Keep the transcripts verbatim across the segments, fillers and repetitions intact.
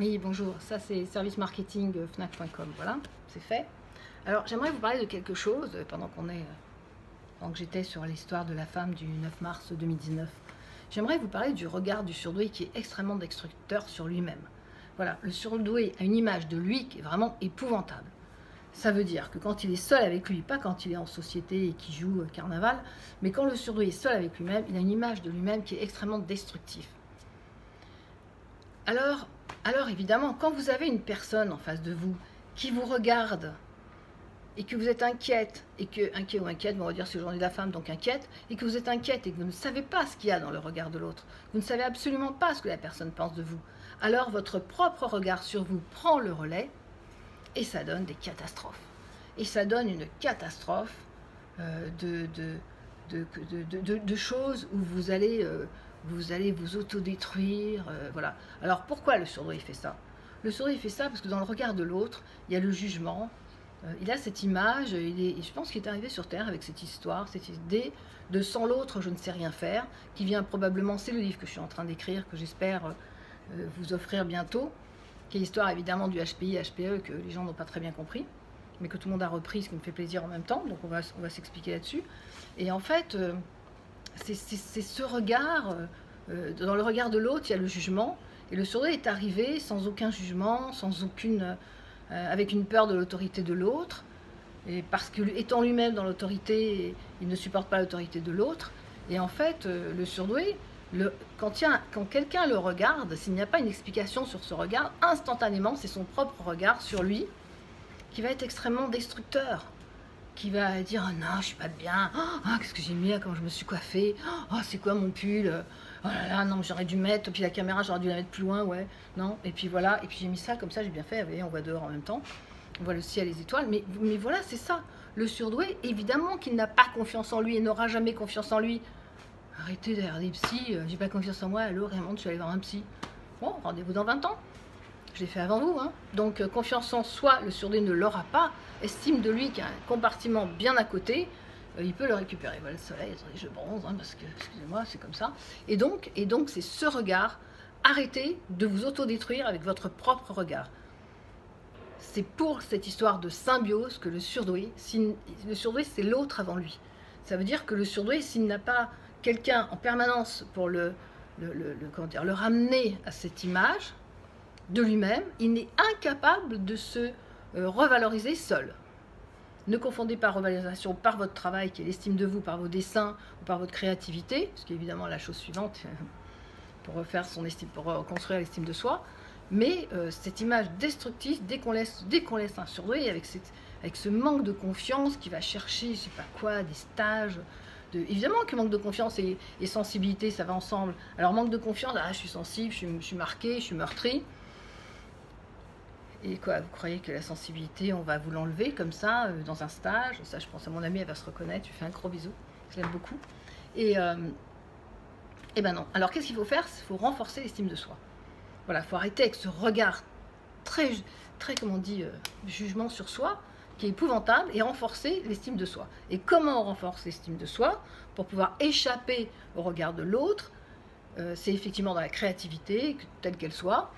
Oui, bonjour, ça c'est service marketing fnac point com, voilà, c'est fait. Alors j'aimerais vous parler de quelque chose pendant qu'on est, pendant que j'étais sur l'histoire de la femme du neuf mars deux mille dix-neuf. J'aimerais vous parler du regard du surdoué qui est extrêmement destructeur sur lui-même. Voilà, le surdoué a une image de lui qui est vraiment épouvantable. Ça veut dire que quand il est seul avec lui, pas quand il est en société et qu'il joue carnaval, mais quand le surdoué est seul avec lui-même, il a une image de lui-même qui est extrêmement destructive. Alors, Alors évidemment, quand vous avez une personne en face de vous qui vous regarde et que vous êtes inquiète, et que, inquiet ou inquiète, on va dire c'est aujourd'hui la femme, donc inquiète, et que vous êtes inquiète et que vous ne savez pas ce qu'il y a dans le regard de l'autre, vous ne savez absolument pas ce que la personne pense de vous, alors votre propre regard sur vous prend le relais et ça donne des catastrophes. Et ça donne une catastrophe euh, de, de, de, de, de, de, de choses où vous allez... Euh, vous allez vous autodétruire, euh, voilà. Alors pourquoi le surdoué fait ça? Le surdoué fait ça parce que dans le regard de l'autre, il y a le jugement, euh, il a cette image, il est, je pense qu'il est arrivé sur Terre avec cette histoire, cette idée de « sans l'autre, je ne sais rien faire », qui vient probablement, c'est le livre que je suis en train d'écrire, que j'espère euh, vous offrir bientôt, qui est l'histoire évidemment du H P I, H P E, que les gens n'ont pas très bien compris, mais que tout le monde a repris, ce qui me fait plaisir en même temps, donc on va, on va s'expliquer là-dessus. Et en fait... Euh, C'est, c'est, c'est ce regard, euh, dans le regard de l'autre, il y a le jugement, et le surdoué est arrivé sans aucun jugement, sans aucune, euh, avec une peur de l'autorité de l'autre, et parce que étant lui-même dans l'autorité, il ne supporte pas l'autorité de l'autre, et en fait, euh, le surdoué, le, quand, il y a, quand quelqu'un le regarde, s'il n'y a pas une explication sur ce regard, instantanément, c'est son propre regard sur lui qui va être extrêmement destructeur. Qui va dire « Oh non, je suis pas bien, oh, qu'est-ce que j'ai mis, comment je me suis coiffée, oh c'est quoi mon pull, oh là là, non j'aurais dû mettre, puis la caméra j'aurais dû la mettre plus loin, ouais, non, et puis voilà, et puis j'ai mis ça, comme ça j'ai bien fait, vous voyez, on voit dehors en même temps, on voit le ciel, les étoiles, mais, mais voilà, c'est ça, le surdoué, évidemment qu'il n'a pas confiance en lui et n'aura jamais confiance en lui, arrêtez d'aller voir des psys, j'ai pas confiance en moi, allô, Raymond, je suis allée voir un psy, bon, rendez-vous dans vingt ans. Je l'ai fait avant vous, hein. Donc euh, confiance en soi, le surdoué ne l'aura pas, estime de lui qu'il y a un compartiment bien à côté, euh, il peut le récupérer. Voilà le soleil, attendez, je bronze, hein, parce que, excusez-moi, c'est comme ça. Et donc, et donc, c'est ce regard, arrêtez de vous autodétruire avec votre propre regard. C'est pour cette histoire de symbiose que le surdoué, si, le surdoué c'est l'autre avant lui. Ça veut dire que le surdoué, s'il n'a pas quelqu'un en permanence pour le, le, le, le, comment dire, le ramener à cette image, de lui-même, il n'est incapable de se euh, revaloriser seul. Ne confondez pas revalorisation par votre travail, qui est l'estime de vous, par vos dessins ou par votre créativité, ce qui est évidemment la chose suivante euh, pour refaire son estime, pour reconstruire l'estime de soi, mais euh, cette image destructive, dès qu'on laisse, dès qu'on laisse un surdoué, avec, cette, avec ce manque de confiance qui va chercher, je ne sais pas quoi, des stages... De, évidemment que manque de confiance et, et sensibilité, ça va ensemble. Alors manque de confiance, ah, je suis sensible, je suis, je suis marquée, je suis meurtrie. Et quoi, vous croyez que la sensibilité, on va vous l'enlever comme ça, euh, dans un stage? Ça, je pense à mon amie, elle va se reconnaître. Je lui fais un gros bisou, je l'aime beaucoup. Et, euh, et ben non. Alors, qu'est-ce qu'il faut faire? Il faut renforcer l'estime de soi. Voilà, il faut arrêter avec ce regard très, très comment on dit, euh, jugement sur soi, qui est épouvantable, et renforcer l'estime de soi. Et comment on renforce l'estime de soi? Pour pouvoir échapper au regard de l'autre, euh, c'est effectivement dans la créativité, telle qu'elle soit,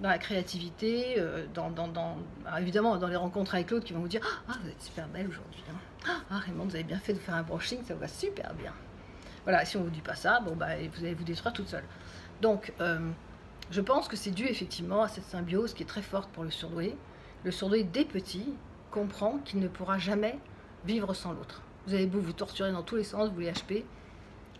dans la créativité, dans, dans, dans, évidemment dans les rencontres avec l'autre qui vont vous dire « Ah, vous êtes super belle aujourd'hui, hein. Ah, Raymond, vous avez bien fait de faire un brushing, ça vous va super bien. » Voilà, si on ne vous dit pas ça, bon, bah, vous allez vous détruire toute seule. Donc, euh, je pense que c'est dû effectivement à cette symbiose qui est très forte pour le surdoué. Le surdoué, dès petit, comprend qu'il ne pourra jamais vivre sans l'autre. Vous avez beau vous torturer dans tous les sens, vous les H P,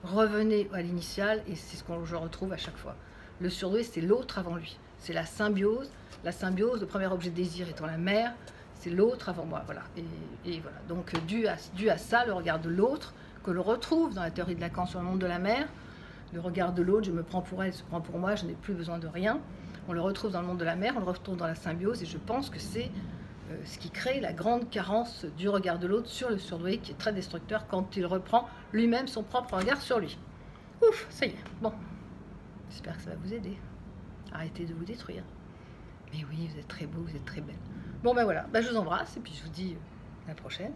revenez à l'initiale, et c'est ce que je retrouve à chaque fois. Le surdoué, c'est l'autre avant lui. C'est la symbiose. La symbiose, le premier objet de désir étant la mère, c'est l'autre avant moi. Voilà. Et, et voilà. Donc, dû à, dû à ça, le regard de l'autre, que l'on retrouve dans la théorie de Lacan sur le monde de la mère, le regard de l'autre, je me prends pour elle, elle se prend pour moi, je n'ai plus besoin de rien. On le retrouve dans le monde de la mère, on le retrouve dans la symbiose, et je pense que c'est euh, ce qui crée la grande carence du regard de l'autre sur le surdoué, qui est très destructeur quand il reprend lui-même son propre regard sur lui. Ouf, ça y est. Bon, j'espère que ça va vous aider. Arrêtez de vous détruire. Mais oui, vous êtes très beau, vous êtes très belle. Bon ben voilà, ben, je vous embrasse et puis je vous dis à la prochaine.